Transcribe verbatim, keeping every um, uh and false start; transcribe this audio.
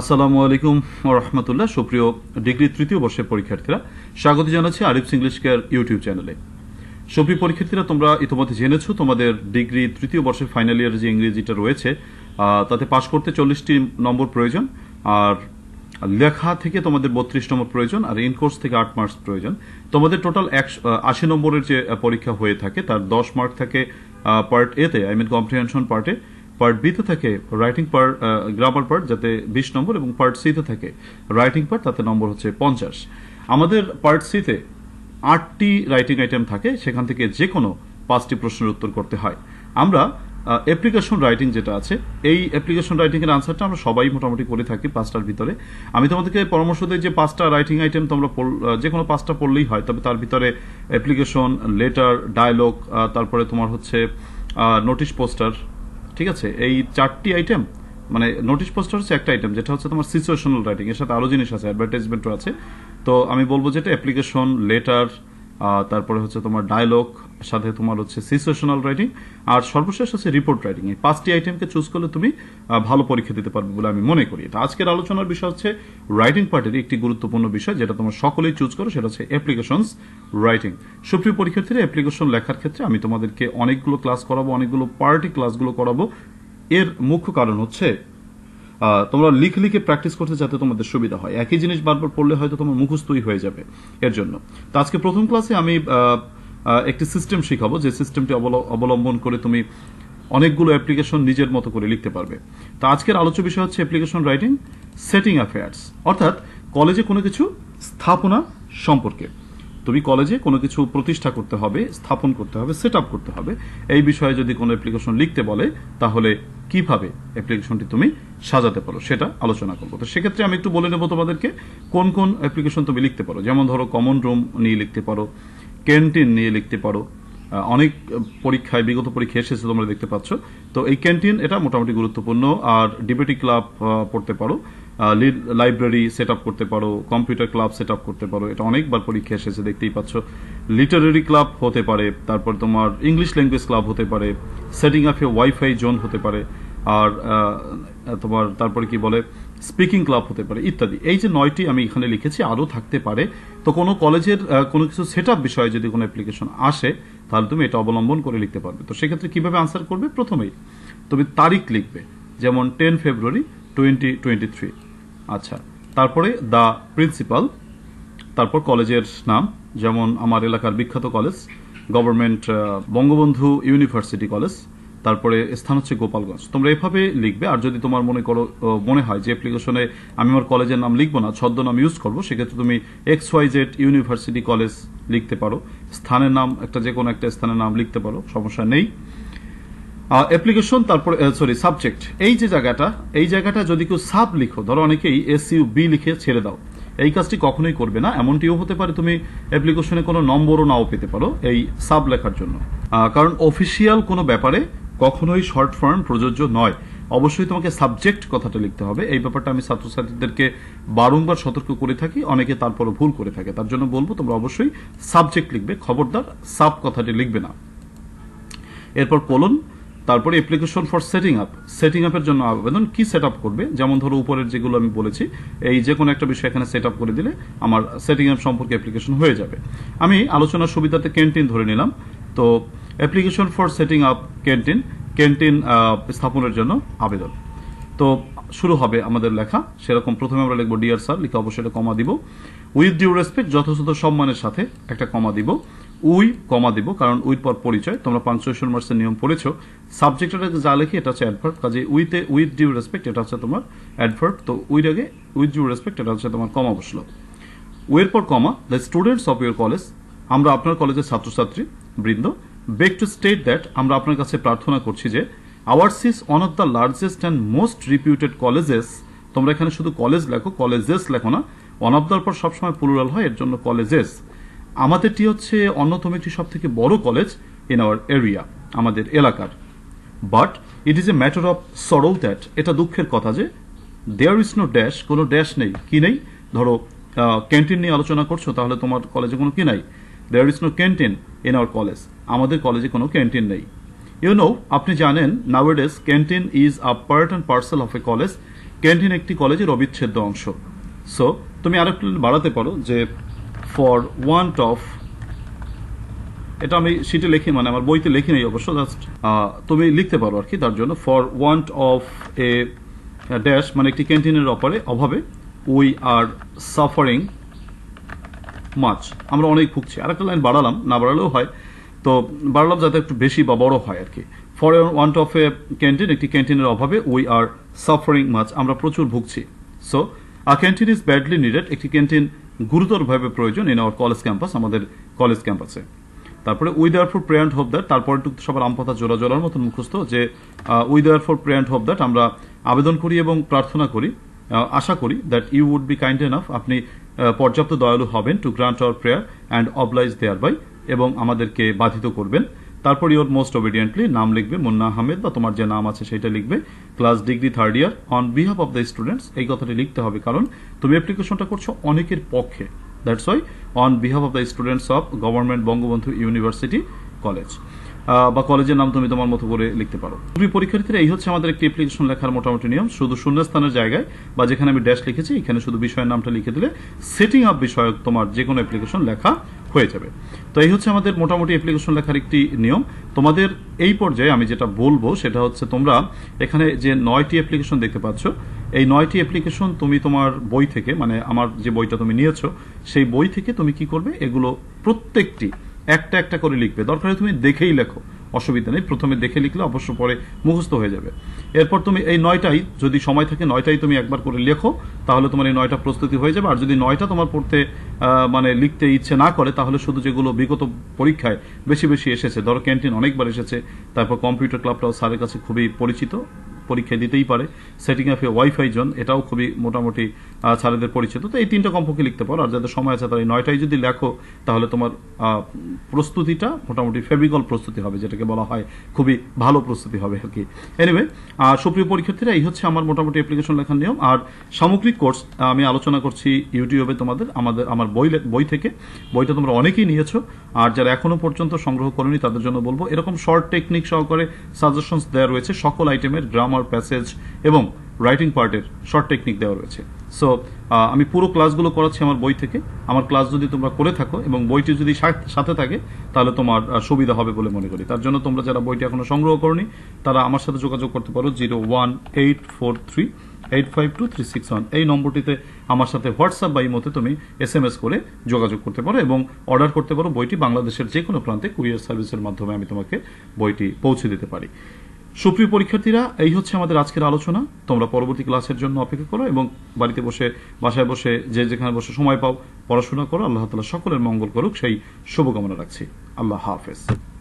আসসালামু আলাইকুম ওয়া রাহমাতুল্লাহ সুপ্রিয় ডিগ্রি তৃতীয় বর্ষের পরীক্ষার্থীরা স্বাগত জানাচ্ছি আরিফস ইংলিশ কেয়ার ইউটিউব চ্যানেলে সুপ্রিয় পরীক্ষার্থীরা তোমরা ইতিমধ্যে জেনেছো তোমাদের ডিগ্রি তৃতীয় বর্ষের ফাইনাল ইয়ারে যে ইংরেজিটা রয়েছে তাতে পাস করতে চল্লিশটি নম্বর প্রয়োজন আর লেখা থেকে তোমাদের বত্রিশ নম্বর প্রয়োজন আর ইন কোর্স থেকে আট মার্কস প্রয়োজন তোমাদের টোটাল আশি নম্বরের যে পরীক্ষা হয়ে থাকে তার দশ মার্ক থাকে পার্ট এ তে আই মিন কম্প্রিহেনশন পার্টে পার্ট বি তে থাকে রাইটিং পার্ট গ্রামার পার্ট যাতে বিশ নম্বর এবং পার্ট সি তে থাকে রাইটিং পার্ট তাতে নম্বর হচ্ছে পঞ্চাশ আমাদের পার্ট সি তে আটটি রাইটিং আইটেম থাকে সেখান থেকে যে কোনো পাঁচটি প্রশ্নের উত্তর করতে হয় আমরা অ্যাপ্লিকেশন রাইটিং যেটা আছে এই অ্যাপ্লিকেশন রাইটিং এর আনসারটা আমরা সবাই মোটামুটি করে থাকি পাঁচটার ভিতরে আমি তোমাদেরকে পরামর্শ দিই যে পাঁচটা রাইটিং আইটেম তোমরা যে কোনো পাঁচটা পড়লেই হয় তবে তার ভিতরে অ্যাপ্লিকেশন লেটার ডায়ালগ তারপরে তোমার হচ্ছে নোটিশ পোস্টার ঠিক আছে এই চারটি আইটেম মানে নোটিশ পোস্টার হচ্ছে একটা আইটেম যেটা হচ্ছে তোমার সিচুয়েশনাল রাইটিং এর সাথে আরো জিনিস আছে অ্যাডভার্টাইজমেন্টও আছে তো আমি বলবো যেটা অ্যাপ্লিকেশন লেটার তারপরে হচ্ছে তোমার ডায়ালগ সাথে তোমার হচ্ছে সিচুয়েশনাল রাইটিং আর সর্বশেষ হচ্ছে রিপোর্ট রাইটিং এই পাঁচটি আইটেমকে চুজ করলে তুমি ভালো পরীক্ষা দিতে পারবে বলে আমি মনে করি তো আজকের আলোচনার বিষয় হচ্ছে রাইটিং পার্টের একটি গুরুত্বপূর্ণ বিষয় যেটা তোমরা সকলেই চুজ করো সেটা হচ্ছে অ্যাপ্লিকেশনস রাইটিং সুপ্রিয় পরীক্ষার্থীরা অ্যাপ্লিকেশন লেখার ক্ষেত্রে আমি তোমাদেরকে অনেকগুলো ক্লাস করাবো অনেকগুলো পার্টি ক্লাসগুলো করাবো এর মুখ্য কারণ হচ্ছে তোমরা লিখে লিখে প্র্যাকটিস করতে যাতে তোমাদের সুবিধা হয় একই জিনিস বারবার পড়লে হয়তো তোমার মুখস্থই হয়ে যাবে এর জন্য তো আজকে প্রথম ক্লাসে আমি একটি সিস্টেম শিখাবো যে সিস্টেমটি অবলম্বন করে তুমি অনেকগুলো অ্যাপ্লিকেশন নিজের মতো করে লিখতে পারবে তো আজকের আলোচ্য বিষয় হচ্ছে অ্যাপ্লিকেশন রাইটিং সেটিং অ্যাফেয়ার্স অর্থাৎ কলেজে কোনো কিছু স্থাপনা সম্পর্কে তুমি কলেজে কোনো কিছু প্রতিষ্ঠা করতে হবে স্থাপন করতে হবে সেট আপ করতে হবে এই বিষয়ে যদি কোনো অ্যাপ্লিকেশন লিখতে বলে তাহলে কিভাবে অ্যাপ্লিকেশনটি তুমি সাজাতে পারো সেটা আলোচনা করবো তো সেক্ষেত্রে আমি একটু বলে নেবো তোমাদেরকে কোন কোন অ্যাপ্লিকেশন তুমি লিখতে পারো যেমন ধরো কমন রুম নিয়ে লিখতে পারো ক্যান্টিন নিয়ে লিখতে পারো অনেক পরীক্ষায় বিগত পরীক্ষা এসেছে তোমরা দেখতে পাচ্ছ তো এই ক্যান্টিন এটা মোটামুটি গুরুত্বপূর্ণ আর ডিবেটিং ক্লাব পড়তে পারো লাইব্রেরি সেট আপ করতে পারো কম্পিউটার ক্লাব সেট আপ করতে পারো এটা অনেকবার পরীক্ষা এসেছে দেখতেই পাচ্ছ লিটারেরি ক্লাব হতে পারে তারপর তোমার ইংলিশ ল্যাঙ্গুয়েজ ক্লাব হতে পারে setting up a wifi zone হতে পারে আর তোমার তারপরে কি বলে স্পিকিং ক্লাব হতে পারে ইত্যাদি এই যে নয়টি আমি এখানে লিখেছি আরও থাকতে পারে তো কোনো কলেজের কোনো কিছু সেট আপ বিষয়ে যদি কোনো অ্যাপ্লিকেশন আসে তাহলে তুমি এটা অবলম্বন করে লিখতে পারবে তো সেক্ষেত্রে কীভাবে আনসার করবে প্রথমেই তুমি তারিখ লিখবে যেমন ten February twenty twenty three আচ্ছা তারপরে দ্য প্রিন্সিপাল তারপর কলেজের নাম যেমন আমার এলাকার বিখ্যাত college government Bangabandhu university college তারপরে স্থান হচ্ছে গোপালগঞ্জ তোমরা এভাবে লিখবে আর যদি তোমার মনে করো মনে হয় যে অ্যাপ্লিকেশনে আমি আমার কলেজের নাম লিখবো না ছদ্মনাম ইউজ করবো সেক্ষেত্রে তুমি X Y Z university college লিখতে পারো স্থানের নাম একটা যে কোনো একটা স্থানের নাম লিখতে পারো সমস্যা নেই অ্যাপ্লিকেশন তারপরে সরি সাবজেক্ট এই যে জায়গাটা এই জায়গাটা যদি কেউ সাব লিখো ধরো অনেকেই এস ইউ বি লিখে ছেড়ে দাও এই কাজটি কখনোই করবে না এমনটিও হতে পারে তুমি অ্যাপ্লিকেশনে কোনো নম্বরও নাও পেতে পারো এই সাব লেখার জন্য কারণ অফিসিয়াল কোনো ব্যাপারে কখনোই শর্ট ফর্ম প্রযোজ্য নয় অবশ্যই তোমাকে সাবজেক্ট কথাটা লিখতে হবে এই ব্যাপারটা আমি ছাত্রছাত্রীদেরকে বারংবার সতর্ক করে থাকি অনেকে তারপরও ভুল করে থাকে তার জন্য বলবো তোমরা অবশ্যই সাবজেক্ট লিখবে খবরদার সাব কথাটি লিখবে না এরপর কোলন তারপরে application for setting up setting আপের জন্য আবেদন কি সেট আপ করবে যেমন ধরো উপরের যেগুলো আমি বলেছি এই যে কোনো একটা বিষয় এখানে সেট আপ করে দিলে আমার সেটিং আপ সম্পর্কে অ্যাপ্লিকেশন হয়ে যাবে আমি আলোচনার সুবিধাতে ক্যান্টিন ধরে নিলাম তো application for setting up canteen canteen স্থাপনের জন্য আবেদন তো শুরু হবে আমাদের লেখা সেরকম প্রথমে আমরা লিখবো ডিয়ার স্যার লিখে অবশ্যই কমা দিব উইথ ডিউ রেসপেক্ট যথাযথ সম্মানের সাথে একটা কমা দিব উই কমা দিব কারণ উইথ পর পরিচয় তোমরা পাঞ্চুয়েশন মার্কসের নিয়ম পড়েছো সাবজেক্টটা যা লেখি এটা হচ্ছে অ্যাডভার্ব কাজে উইথে উইথ ডিউ রেসপেক্ট এটা হচ্ছে তোমার অ্যাডভার্ব তো উইথ আগে উইথ ডিউ রেসপেক্ট এটা হচ্ছে তোমার কমা বসলো উইয়ের পর comma the students of your college আমরা আপনার কলেজের ছাত্রছাত্রী বৃন্দ বেগ টু স্টেট দ্যাট আমরা আপনার কাছে প্রার্থনা করছি যে ours is one of the largest and most reputed colleges তোমরা এখানে শুধু কলেজ লেখো কলেজেস লেখো না ওয়ান অফ দ্য পর সবসময় প্লুরাল হয় এর জন্য কলেজেস আমাদেরটি হচ্ছে অন্যতম একটি সবথেকে বড় কলেজ ইন আওয়ার এরিয়া আমাদের এলাকার but it is a matter of sorrow that এটা দুঃখের কথা যে দেয়ার ইজ নো ড্যাশ কোনো ড্যাশ নেই কি নেই ধরো ক্যান্টিন নিয়ে আলোচনা করছো তাহলে তোমার কলেজে কোনো কি নাই there is no canteen in our college আমাদের কলেজে কোনো ক্যান্টিন নেই ইউ নো আপনি জানেন nowadays canteen is a part and parcel of a college canteen একটি কলেজের অবিচ্ছেদ্য অংশ। সো তুমি আরেকটু বাড়াতে পারো যে ফর ওয়ান্ট অফ, এটা আমি শীটে লিখি, মানে আমার বইতে লিখি নেই অবশ্য, জাস্ট তুমি লিখতে পারো আর কি, তার জন্য for want of a dash মানে একটি ক্যান্টিনের অপারে অভাবে উই আর সাফারিং মাছ, আমরা অনেক ভুগছি। আর একটা লাইন বাড়ালাম, না বাড়ালেও হয়, তো বাড়ালাম যাতে একটু বেশি বা বড় হয় আর কি। For want of a canteen একটি ক্যান্টিনের অভাবে উই আর সাফারিং মাছ, আমরা প্রচুর ভুগছি। So a canteen is badly needed, একটি ক্যান্টিন গুরুতরভাবে প্রয়োজন ইন আওয়ার কলেজ ক্যাম্পাস, আমাদের কলেজ ক্যাম্পাসে। তারপরে we therefore pray and hope that, তারপরে সবার আমপাতা জোড়া জোড়ার মতন মুখস্থ, যে we therefore pray and hope that, আমরা আবেদন করি এবং প্রার্থনা করি, আশা করি, that you would be kind enough, আপনি পর্যাপ্ত দয়ালু হবেন, to grant our prayer and oblige thereby, এবং আমাদেরকে বাধিত করবেন। তারপর ইউর মোস্ট অবিডিয়েন্টলি, নাম লিখবে মুন্না আহমেদ বা তোমার যে নাম আছে সেটা লিখবে, class degree third year, on behalf of the students, এই কথাটি লিখতে হবে কারণ তুমি অ্যাপ্লিকেশনটা করছো অনেকের পক্ষে, that's why on behalf of the students of government Bangabandhu university college, বা কলেজের নাম তুমি তোমার মতো করে লিখতে পারো। তুমি পরীক্ষার্থীরা, এই হচ্ছে আমাদের একটি অ্যাপ্লিকেশন লেখার মোটামুটি নিয়ম। শুধু শূন্যস্থানের জায়গায় বা যেখানে আমি ড্যাশ লিখেছি এখানে শুধু বিষয়ের নামটা লিখে দিলে সেটিং আপ বিষয়ক তোমার যে কোনো অ্যাপ্লিকেশন লেখা হয়ে যাবে। তো এই হচ্ছে আমাদের মোটামুটি অ্যাপ্লিকেশন লেখার একটি নিয়ম। তোমাদের এই পর্যায়ে আমি যেটা বলবো সেটা হচ্ছে, তোমরা এখানে যে নয়টি অ্যাপ্লিকেশন দেখতে পাচ্ছ, এই নয়টি অ্যাপ্লিকেশন তুমি তোমার বই থেকে, মানে আমার যে বইটা তুমি নিয়েছো সেই বই থেকে তুমি কি করবে, এগুলো প্রত্যেকটি একটা একটা করে লিখবে। দরকার হলে তুমি দেখেই লেখো, অসুবিধা নেই, প্রথমে দেখে লিখলে অবশ্য পরে মুখস্থ হয়ে যাবে। এরপর তুমি এই নয়টাই, যদি সময় থাকে নয়টাই তুমি একবার করে লেখো, তাহলে তোমার এই নয়টা প্রস্তুতি হয়ে যাবে। আর যদি নয়টা তোমার পড়তে মানে লিখতে ইচ্ছে না করে, তাহলে শুধু যেগুলো বিগত পরীক্ষায় বেশি বেশি এসেছে, ধরো ক্যান্টিন অনেকবার এসেছে, তারপর কম্পিউটার ক্লাবটাও স্যারের কাছে খুবই পরিচিত, পরীক্ষা দিতেই পারে, setting up a wifi zone এটাও খুবই মোটামুটি স্যারেদের পরিচিত, তো এই তিনটা কমপক্ষে লিখতে পারো। আর যাদের সময় আছে তারা এই নয়টাই যদি লেখো তাহলে তোমার প্রস্তুতিটা মোটামুটি ফেভিকল প্রস্তুতি হবে, যেটাকে বলা হয় খুবই ভালো প্রস্তুতি হবে আর কি। এনিওয়ে, আর সুপ্রিয় পরীক্ষার্থীরা, এই হচ্ছে আমার মোটামুটি অ্যাপ্লিকেশন লেখার নিয়ম। আর সামগ্রিক কোর্স আমি আলোচনা করছি ইউটিউবে তোমাদের, আমাদের আমার বই বই থেকে, বইটা তোমরা অনেকেই নিয়েছো। আর যারা এখনো পর্যন্ত সংগ্রহ করোনি তাদের জন্য বলবো, এরকম শর্ট টেকনিক সহকারে সাজেশনস দেওয়া রয়েছে, সকল আইটেমের গ্রাম প্যাসেজ এবং রাইটিং পার্টের শর্ট টেকনিক দেওয়া রয়েছে। সো আমি পুরো ক্লাসগুলো করাচ্ছি আমার বই থেকে। আমার ক্লাস যদি তোমরা করে থাকো এবং বইটি যদি সাথে থাকে তাহলে তোমার সুবিধা হবে বলে মনে করি। তার জন্য তোমরা যারা বইটি এখনো সংগ্রহ করোনি তারা আমার সাথে যোগাযোগ করতে পারো zero one eight four three eight five two three six one এই নম্বরটিতে আমার সাথে হোয়াটসঅ্যাপ বা এই মতে তুমি এস এম এস করে যোগাযোগ করতে পারো এবং অর্ডার করতে পারো বইটি। বাংলাদেশের যে কোনো প্রান্তে কুরিয়ার সার্ভিসের মাধ্যমে আমি তোমাকে বইটি পৌঁছে দিতে পারি। সুপ্রিয় পরীক্ষার্থীরা, এই হচ্ছে আমাদের আজকের আলোচনা। তোমরা পরবর্তী ক্লাসের জন্য অপেক্ষা করো এবং বাড়িতে বসে, বাসায় বসে, যে যেখানে বসে সময় পাও পড়াশোনা করো। আল্লাহ তাআলা সকলের মঙ্গল করুক সেই শুভকামনা রাখছি। আল্লাহ হাফেজ।